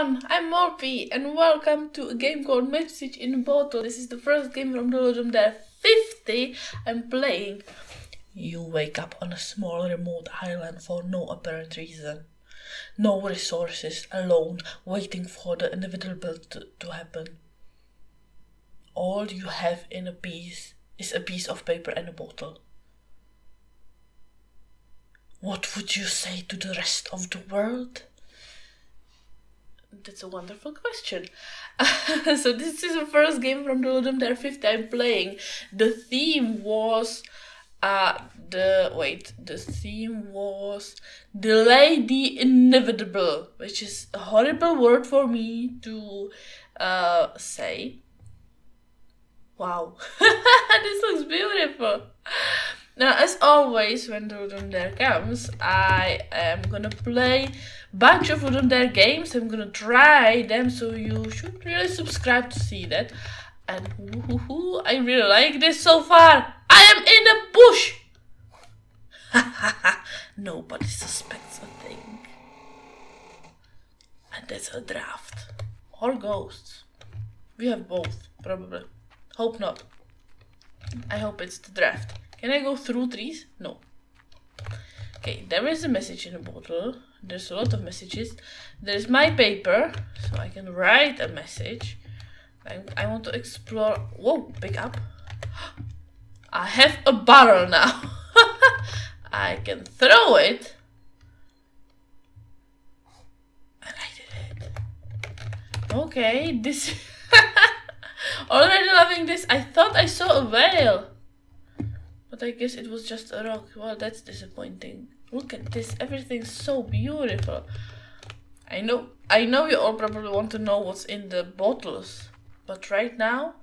everyone, I'm Molpe and welcome to a game called Message in a Bottle. This is the first game from the Ludum Dare 50 I'm playing. You wake up on a small remote island for no apparent reason. No resources, alone, waiting for the inevitable to happen. All you have in a piece is a piece of paper and a bottle. What would you say to the rest of the world? That's a wonderful question. So this is the first game from the Ludum Dare 50 I'm playing. The theme was delay the inevitable, which is a horrible word for me to say. Wow, this looks beautiful. Now, as always, when the Ludum Dare comes, I am gonna play a bunch of Ludum Dare games. I'm gonna try them, so you should really subscribe to see that. And woohoo, I really like this so far. I am in the bush. Nobody suspects a thing. And that's a draft or ghosts. We have both, probably. Hope not. I hope it's the draft. Can I go through trees? No. Okay, there is a message in a bottle. There's a lot of messages. There's my paper, so I can write a message. I want to explore. Whoa, pick up. I have a barrel now. I can throw it. And I did it. Okay, this. Already loving this. I thought I saw a whale. But I guess it was just a rock. Well, that's disappointing. Look at this. Everything's so beautiful. I know you all probably want to know what's in the bottles. But right now,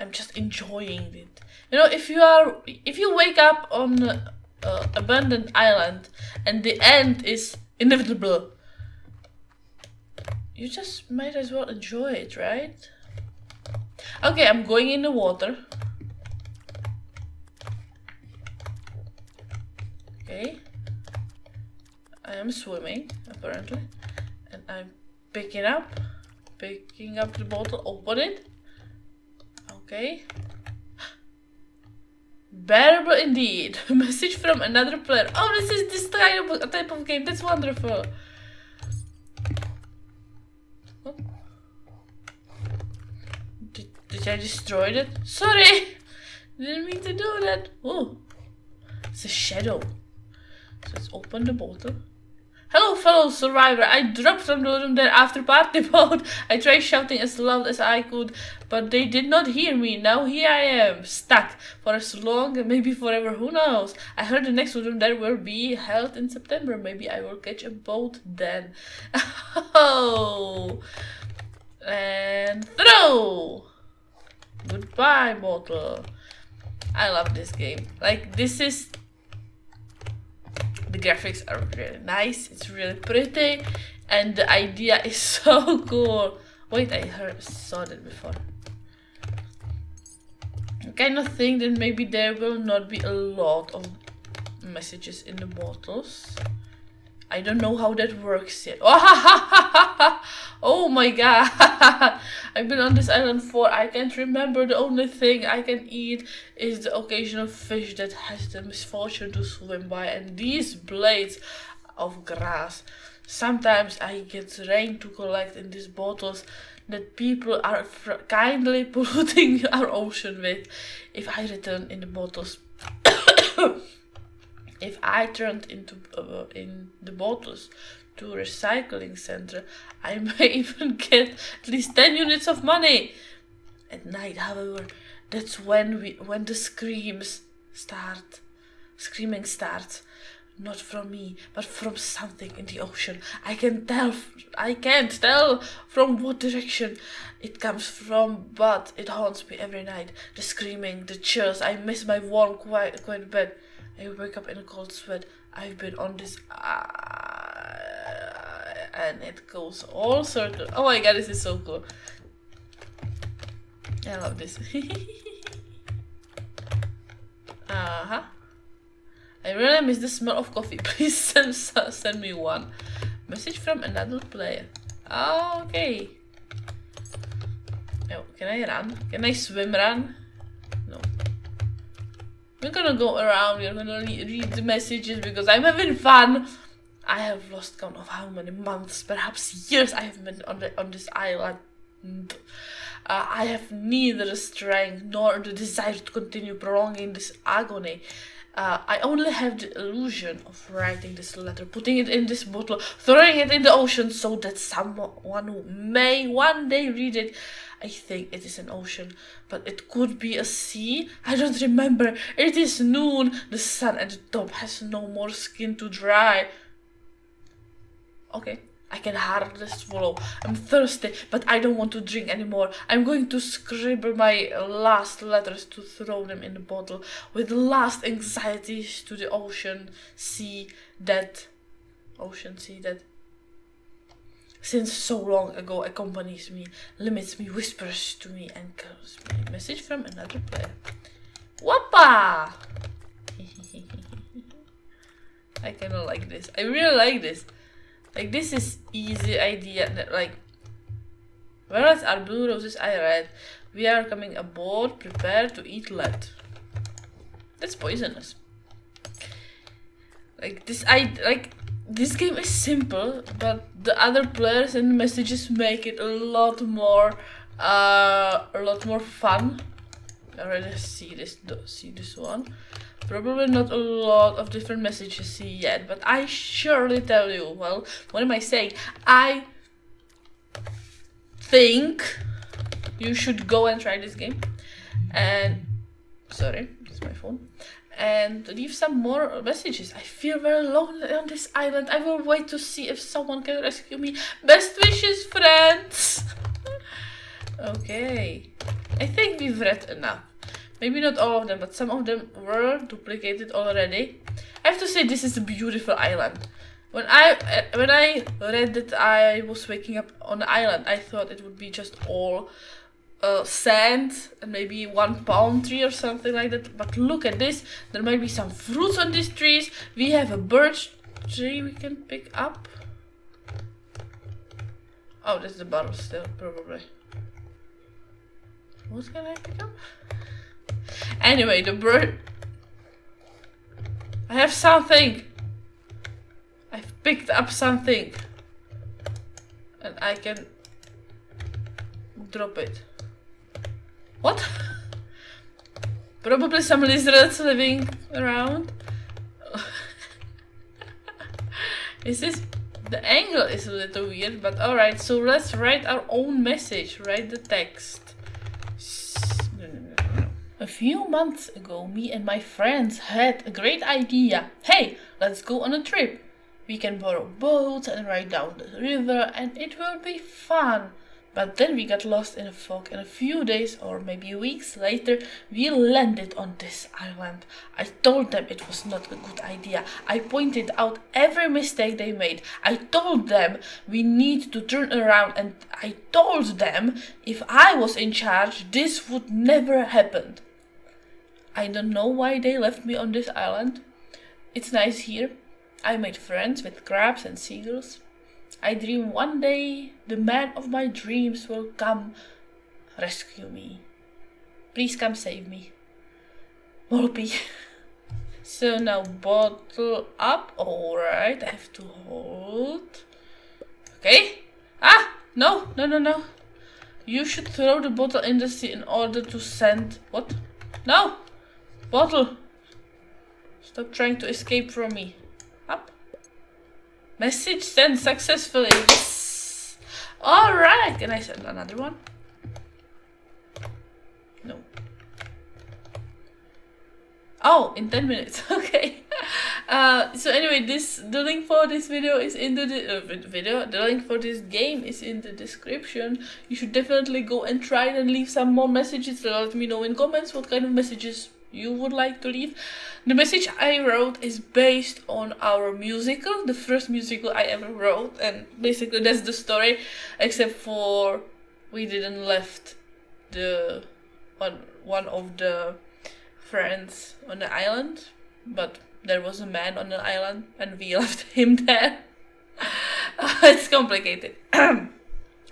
I'm just enjoying it. You know, if you wake up on an abandoned island and the end is inevitable, you just might as well enjoy it, right? Okay, I'm going in the water. Okay, I am swimming apparently, and I'm picking up the bottle, open it. Okay, bearable indeed. Message from another player. Oh, this is this type of game. That's wonderful. Oh. Did I destroy it? Sorry, didn't mean to do that. Oh, it's a shadow. Let's open the bottle. Hello, fellow survivor. I dropped from the Ludum Dare after party boat. I tried shouting as loud as I could, but they did not hear me. Now here I am, stuck for as long and maybe forever. Who knows? I heard the next Ludum Dare will be held in September. Maybe I will catch a boat then. Oh, and throw. Goodbye, bottle. I love this game. Like, this is. The graphics are really nice, it's really pretty, and the idea is so cool. Wait, I saw that before. I kind of think that maybe there will not be a lot of messages in the bottles. I don't know how that works yet. Oh my god, I've been on this island for, I can't remember, the only thing I can eat is the occasional fish that has the misfortune to swim by, and these blades of grass. Sometimes I get rain to collect in these bottles that people are kindly polluting our ocean with. If I return in the bottles... If I turned into in the bottles to recycling center, I may even get at least 10 units of money. At night, however, that's when the screaming starts, not from me, but from something in the ocean. I can't tell from what direction it comes from, but it haunts me every night. The screaming, the chills. I miss my warm, quiet a bit. I wake up in a cold sweat. I've been on this and it goes all sorts of... Oh my god, this is so cool. I love this. Uh-huh. I really miss the smell of coffee. Please send me one. Message from another player. Okay. Oh, can I run? Can I swim run? No. We're gonna go around, we're gonna read the messages because I'm having fun. I have lost count of how many months, perhaps years I have been on this island. I have neither the strength nor the desire to continue prolonging this agony. I only have the illusion of writing this letter, putting it in this bottle, throwing it in the ocean so that someone who may one day read it. I think it is an ocean, but it could be a sea. I don't remember. It is noon. The sun at the top has no more skin to dry. Okay. I can hardly swallow. I'm thirsty, but I don't want to drink anymore. I'm going to scribble my last letters to throw them in the bottle with last anxieties to the ocean, sea, that... Ocean, sea, that... Since so long ago accompanies me, limits me, whispers to me, and calls me. Message from another player. Whoppa! I kinda like this. I really like this. Like, this is easy idea, that, like, whereas our blue roses I read, we are coming aboard, prepare to eat lead. That's poisonous. Like, this game is simple, but the other players and messages make it a lot more fun. I already see this one. Probably not a lot of different messages yet, but I surely tell you, well, what am I saying? I think you should go and try this game. And, sorry, it's my phone. And leave some more messages. I feel very lonely on this island. I will wait to see if someone can rescue me. Best wishes, friends! Okay, I think we've read enough. Maybe not all of them, but some of them were duplicated already. I have to say, this is a beautiful island. When I read that I was waking up on the island, I thought it would be just all sand and maybe one palm tree or something like that. But look at this. There might be some fruits on these trees. We have a birch tree we can pick up. Oh, that's the bottle still, probably. What can I pick up? Anyway, the bird. I have something. I've picked up something. And I can drop it. What? Probably some lizards living around. Is this... The angle is a little weird, but alright. So let's write our own message. Write the text. A few months ago, me and my friends had a great idea. Hey, let's go on a trip. We can borrow boats and ride down the river and it will be fun. But then we got lost in a fog and a few days or maybe weeks later, we landed on this island. I told them it was not a good idea. I pointed out every mistake they made. I told them we need to turn around and I told them if I was in charge, this would never happen. I don't know why they left me on this island. It's nice here. I made friends with crabs and seagulls. I dream one day the man of my dreams will come rescue me. Please come save me. Molpe. So now bottle up. Alright, I have to hold. Okay. Ah! No, no, no, no. You should throw the bottle in the sea in order to send... What? No! Bottle! Stop trying to escape from me. Up. Message sent successfully. Yes. Alright, can I send another one? No. Oh, in 10 minutes. Okay. So anyway, the link for this video is in the The link for this game is in the description. You should definitely go and try it and leave some more messages. Let me know in comments what kind of messages you would like to leave. The message I wrote is based on our musical, the first musical I ever wrote, and basically that's the story, except for we didn't left the one of the friends on the island, but there was a man on the island and we left him there. It's complicated.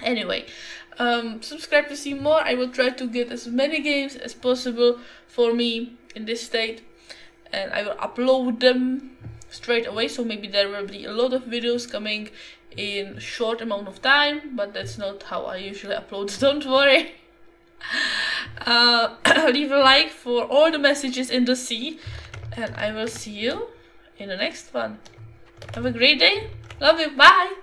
Anyway, subscribe to see more. I will try to get as many games as possible for me in this state, and I will upload them straight away. So maybe there will be a lot of videos coming in short amount of time, but that's not how I usually upload, don't worry. Leave a like for all the messages in the sea, and I will see you in the next one. Have a great day. Love you. Bye.